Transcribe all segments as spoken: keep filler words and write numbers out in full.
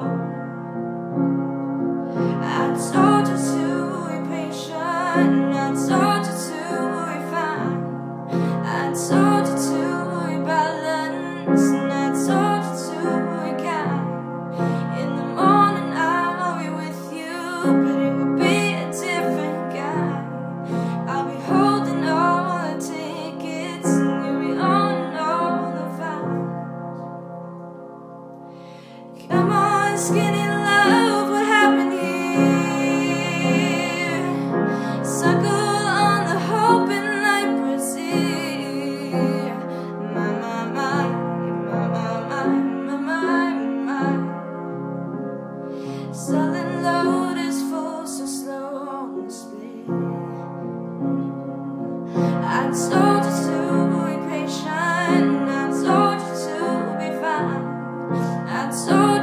Come on, skinny love, what happened here? Suckle on the hope and light proceed. My, my, my, my, my, my, my, my. Selling load is full, so slow on the speed. I told you to be patient, I told you to be fine, I told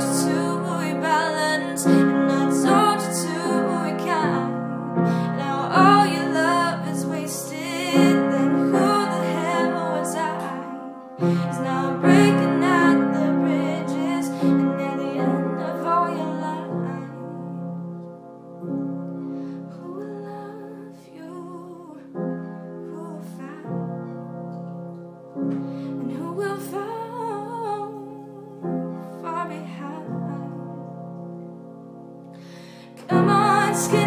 skin.